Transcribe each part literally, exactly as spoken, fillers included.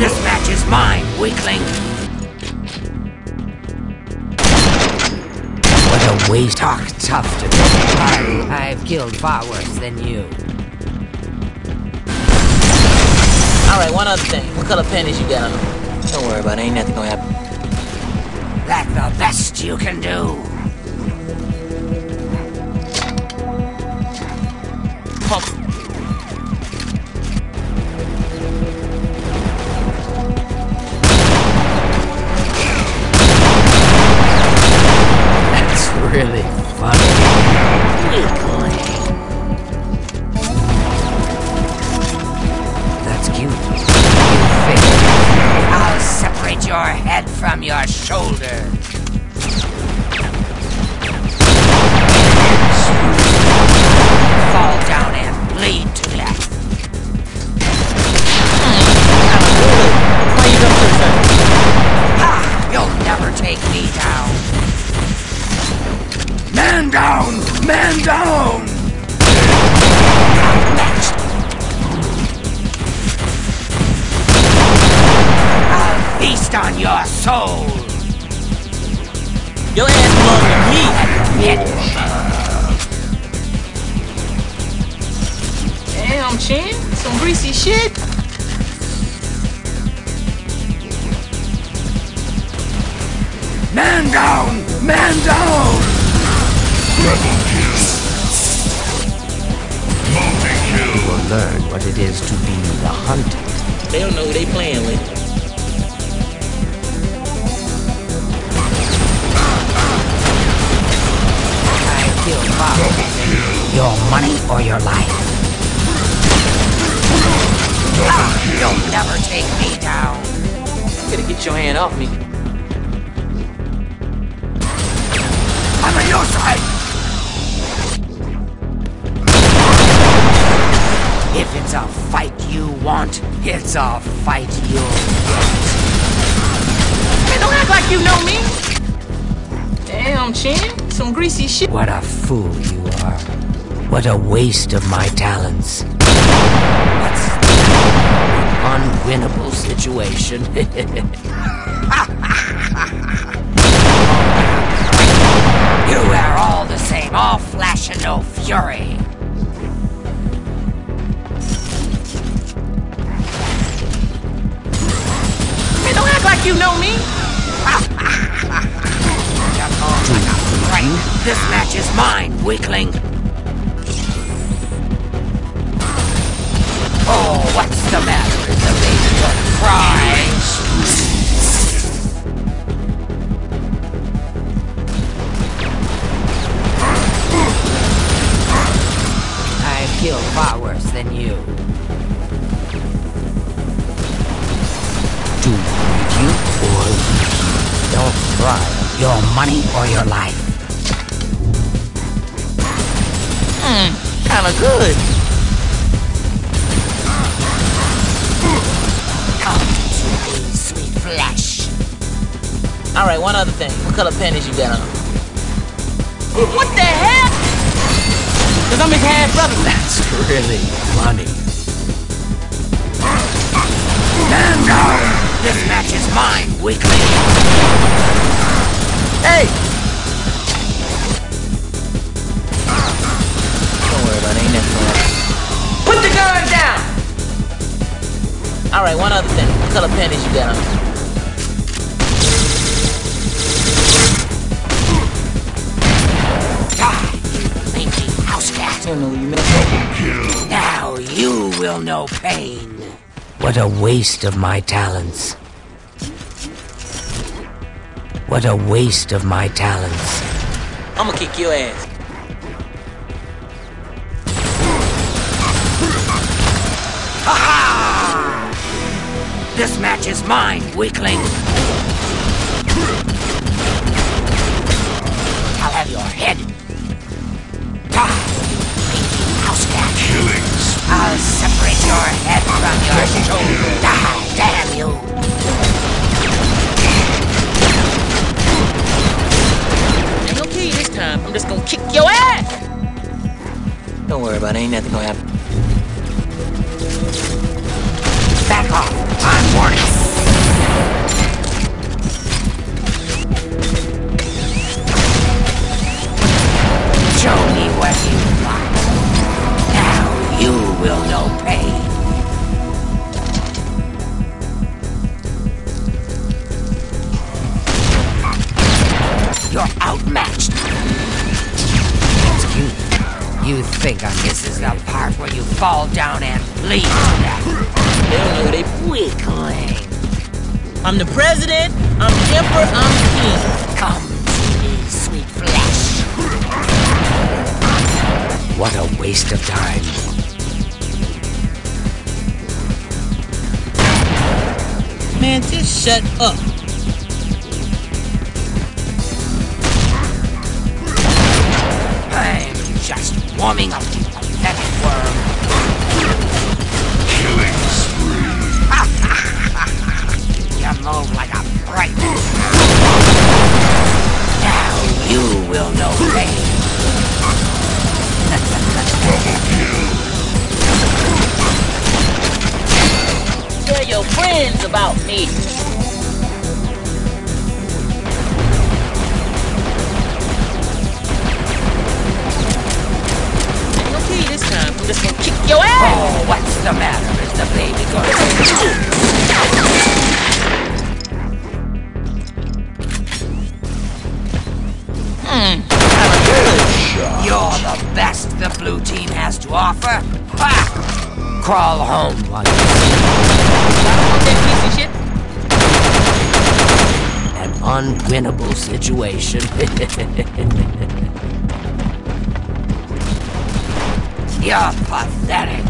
This match is mine, weakling. What a waste. Talk tough to me. I, I've killed far worse than you. Alright, one other thing. What color panties you got on them? Don't worry about it. Ain't nothing gonna happen. That's the best you can do. Pump. Really funny. That's cute. You figure. I'll separate your head from your shoulder. Fall down and bleed to death. Ha! You'll never take me down. Man down! Man down! Next. I'll feast on your soul! Your ass belongs to me! Damn, Chin! Some greasy shit! Man down! Man down! Rebel kill. Multi kill. You will learn what it is to be the hunted. They don't know who they playing with. I kill Bob. Your money or your life. Ah, you'll never take me down. You gotta get your hand off me. I'm on your side. If it's a fight you want, it's a fight you'll want. Hey, don't act like you know me! Damn, Chin. Some greasy shit. What a fool you are. What a waste of my talents. What's that? An unwinnable situation. You are all the same, all flash and no fury. Like you know me. This match is mine, weakling. Oh, what's the matter with the baby of pride? I've killed far worse than you. Do you or don't try your money or your life. Hmm, kinda good. Come to me, sweet flesh. Alright, one other thing. What color panties you got on? What the hell? Cause I'm his half brother. That's really funny. Damn God! This match is mine, weakling. Hey! Don't worry about it, ain't nothing left. Put the gun down! Alright, one other thing. What color panties you got on? Die, you blinking house cat. Oh, no, you missed. Now you will know pain. What a waste of my talents. What a waste of my talents. I'm gonna kick your ass. Aha! This match is mine, weakling. I'll have your head. Killings. I'll separate your head from your shoulder. Die, damn you! Ain't no key this time. I'm just gonna kick your ass! Don't worry about it. Ain't nothing gonna happen. Back off. I'm warning you. think I'm this is the part where you fall down and bleed to death. I'm the president, I'm the emperor, I'm the king. Come to me, sweet flesh. What a waste of time. Man, just shut up. I'm just warming up, you pathetic worm. Killing spree. You move like a bright. Now you will know pain. Double kill. Tell your friends about me. Okay, this time I'm just gonna kick your ass. Oh, what's the matter? Is the baby going? Hmm. You're the best the blue team has to offer. Ha! Crawl home, buddy. An unwinnable situation. You're pathetic.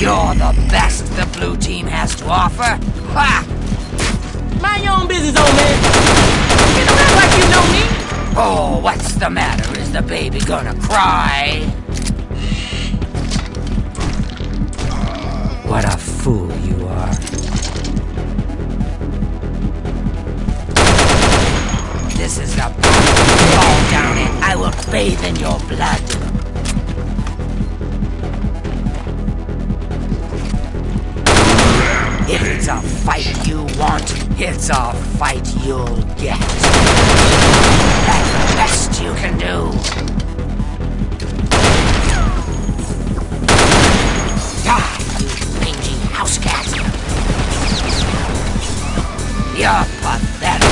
You're the best the blue team has to offer. Ha! Mind your own business, old man. You don't act like you know me. Oh, what's the matter? Is the baby gonna cry? What a fool you are. This is the fall down and I will bathe in your blood. If it's a fight you want, it's a fight you'll get. That's the best you can do. You're pathetic.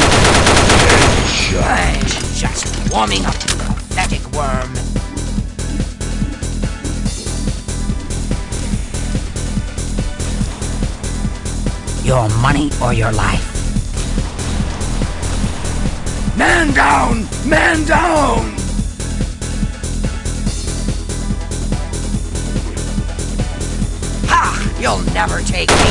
I'm just warming up the pathetic worm. Your money or your life. Man down! Man down! Ha! You'll never take me.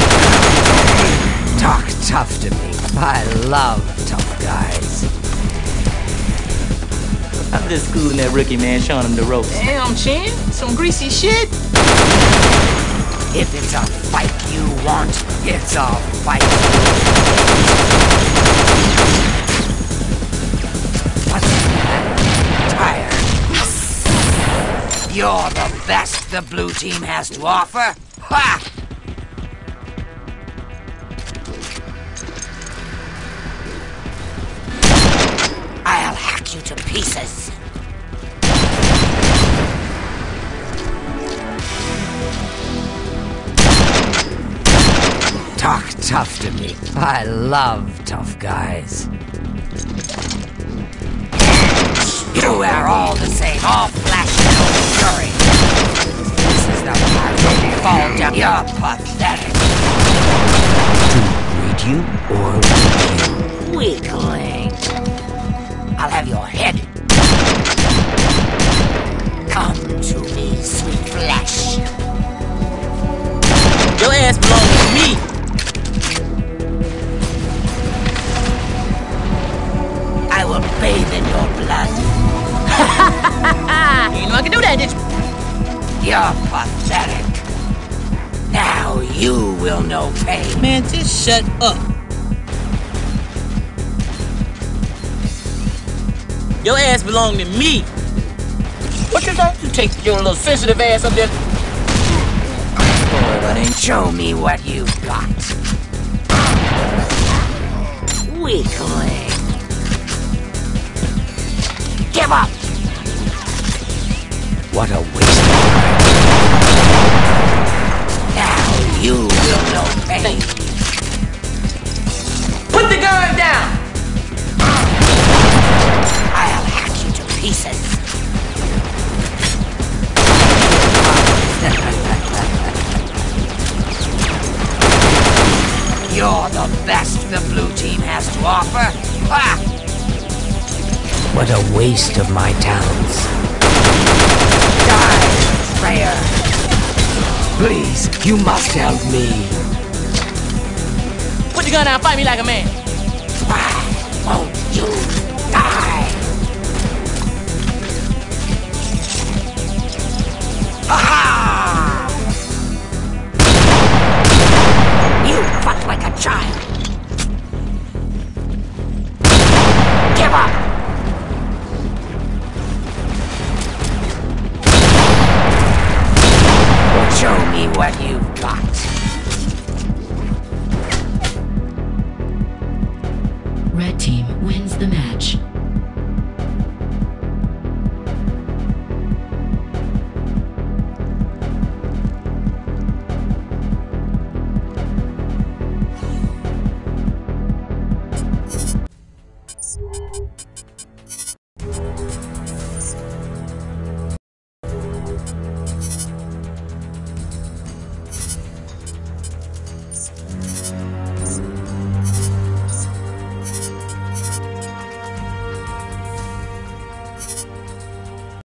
Talk tough to me. I love tough guys. I'm just schooling that rookie, man, showing him the ropes. Damn, Chin, some greasy shit. If it's a fight you want, it's a fight. What's that? Tired. You're the best the blue team has to offer. Ha! To pieces. Talk tough to me. I love tough guys. You are all the same, all flash and all fury. This is the part where you fall down. You're pathetic. To breed you or weak you? Weakling. I'll have your head. Come to me, sweet flesh. Your ass belongs to me. I will bathe in your blood. You know I can do that, did you? You're pathetic. Now you will know pain. Man, just shut up. Your ass belong to me. What you say? You take your little sensitive ass up there. Boy, buddy, show me what you got. Weakling. Give up. What a waste of time. Now you will know pain. Put the gun down. Pieces. You're the best the blue team has to offer. Ah! What a waste of my talents. Die, Freyer. Please, you must help me. Put your gun down, fight me like a man. Why won't you die? Aha!